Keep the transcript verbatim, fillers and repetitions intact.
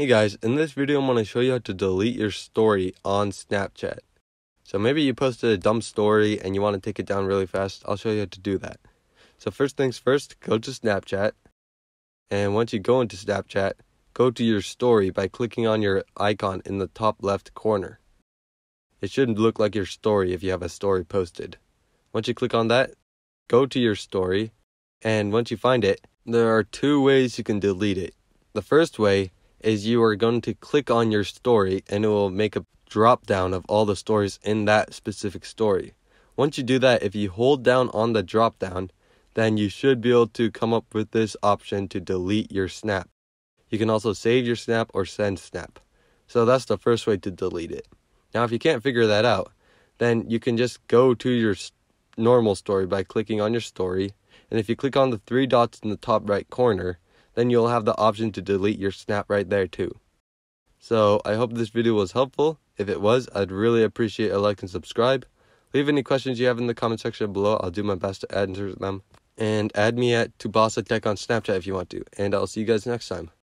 Hey guys, in this video I'm going to show you how to delete your story on Snapchat. So maybe you posted a dumb story and you want to take it down really fast. I'll show you how to do that. So first things first, go to Snapchat. And once you go into Snapchat, go to your story by clicking on your icon in the top left corner. It shouldn't look like your story if you have a story posted. Once you click on that, go to your story. And once you find it, there are two ways you can delete it. The first way is you are going to click on your story and it will make a drop down of all the stories in that specific story. Once you do that, if you hold down on the drop down, then you should be able to come up with this option to delete your snap. You can also save your snap or send snap. So that's the first way to delete it. Now if you can't figure that out, then you can just go to your normal story by clicking on your story. And if you click on the three dots in the top right corner, then you'll have the option to delete your snap right there too. So I hope this video was helpful. If it was, I'd really appreciate a like and subscribe. Leave any questions you have in the comment section below. I'll do my best to answer them. And add me at two Basa Tech on Snapchat if you want to. And I'll see you guys next time.